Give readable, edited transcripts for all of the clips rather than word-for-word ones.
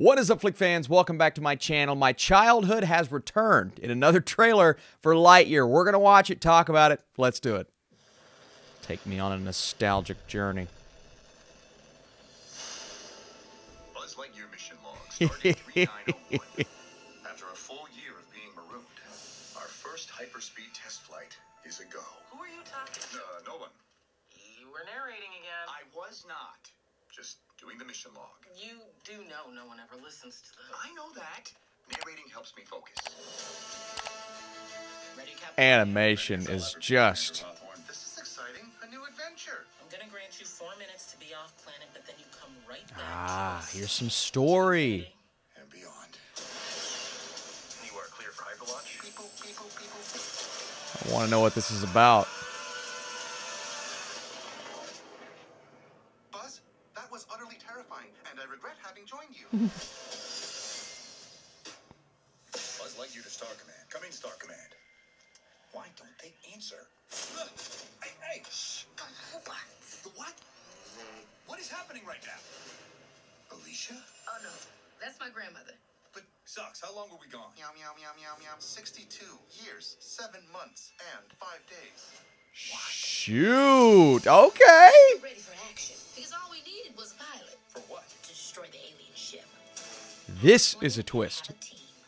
What is up, Flick fans? Welcome back to my channel. My childhood has returned in another trailer for Lightyear. We're going to watch it, talk about it. Let's do it. Take me on a nostalgic journey. Buzz Lightyear mission log starting 3901. After a full year of being marooned, our first hyperspeed test flight is a go. Who are you talking to? No one. You were narrating again. I was not. Just doing the mission log. You do know no one ever listens to those. I know that. Narrating helps me focus. Ready, Captain? Animation is just... This is exciting. A new adventure. I'm going to grant you 4 minutes to be off planet, but then you come right back. Ah, here's some story. And beyond. You are clear for hyperlaunch. People. I want to know what this is about. Buzz Lightyear to Star Command. Come in, Star Command. Why don't they answer? Hey, shh. What? What is happening right now? Alicia? Oh, no. That's my grandmother. But, Socks, how long were we gone? 62 years, 7 months, and 5 days. What? Shoot. Okay. Get ready for action. Because all we needed was a pilot. For what? To destroy the alien ship. This is a twist.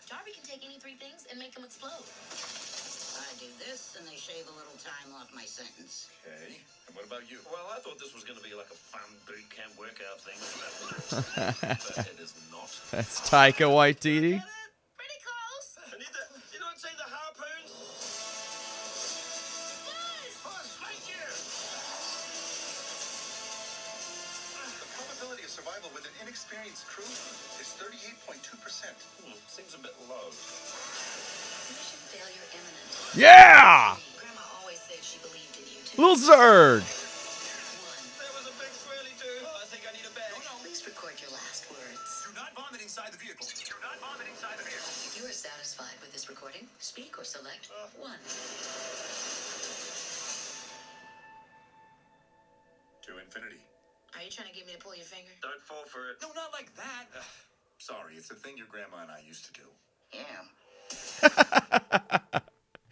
Darby can take any 3 things and make them explode. I do this and they shave a little time off my sentence. Okay. And what about you? Well, I thought this was going to be like a fun boot camp workout thing. But it is not. That's Taika Waititi. With an inexperienced crew is 38.2%. Seems a bit low. Mission failure imminent. Yeah! Grandma always said she believed in you too. Little Zurg. There was a big swirly, dude. I think I need a bag. Please record your last words. Do not vomit inside the vehicle. Do not vomit inside the vehicle. If you are satisfied with this recording, speak or select 1. 2 infinity. Are you trying to get me to pull your finger? Don't fall for it. No, not like that. Sorry, it's a thing your grandma and I used to do.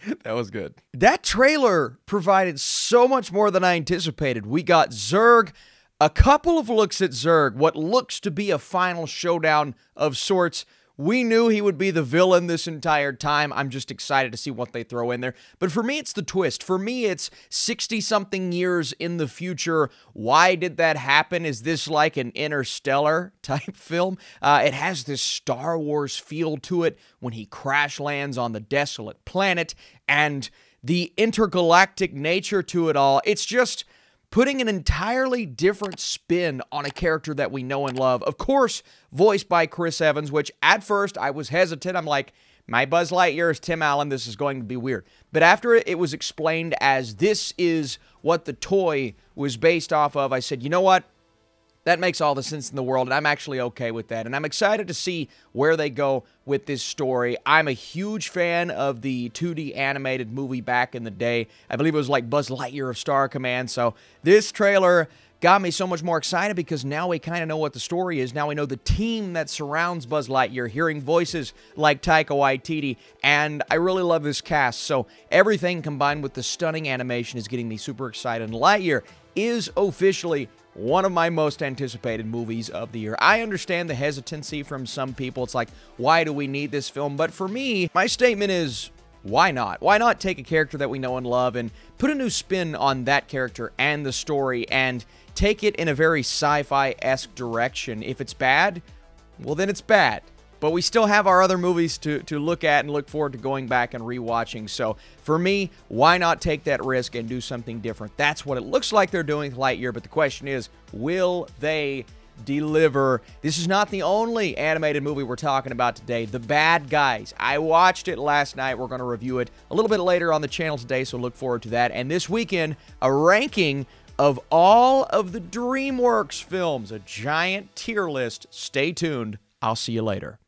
Yeah. That was good. That trailer provided so much more than I anticipated. We got Zurg, a couple of looks at Zurg, what looks to be a final showdown of sorts. We knew he would be the villain this entire time. I'm just excited to see what they throw in there. But for me, it's the twist. For me, it's 60-something years in the future. Why did that happen? Is this like an Interstellar type film? It has this Star Wars feel to it when he crash lands on the desolate planet and the intergalactic nature to it all. It's just putting an entirely different spin on a character that we know and love. Of course, voiced by Chris Evans, which at first I was hesitant. I'm like, my Buzz Lightyear is Tim Allen. This is going to be weird. But after it was explained as this is what the toy was based off of, I said, you know what? That makes all the sense in the world, and I'm actually okay with that. And I'm excited to see where they go with this story. I'm a huge fan of the 2D animated movie back in the day. I believe it was like Buzz Lightyear of Star Command. So this trailer got me so much more excited because now we kind of know what the story is. Now we know the team that surrounds Buzz Lightyear, hearing voices like Taika Waititi, and I really love this cast. So everything combined with the stunning animation is getting me super excited. And Lightyear is officially one of my most anticipated movies of the year. I understand the hesitancy from some people. It's like, why do we need this film? But for me, my statement is, why not? Why not take a character that we know and love and put a new spin on that character and the story and take it in a very sci-fi-esque direction? If it's bad, well, then it's bad. But we still have our other movies to look at and look forward to going back and rewatching. So for me, why not take that risk and do something different? That's what it looks like they're doing with Lightyear. But the question is, will they deliver? This is not the only animated movie we're talking about today. The Bad Guys. I watched it last night. We're going to review it a little bit later on the channel today. So look forward to that. And this weekend, a ranking of all of the DreamWorks films. A giant tier list. Stay tuned. I'll see you later.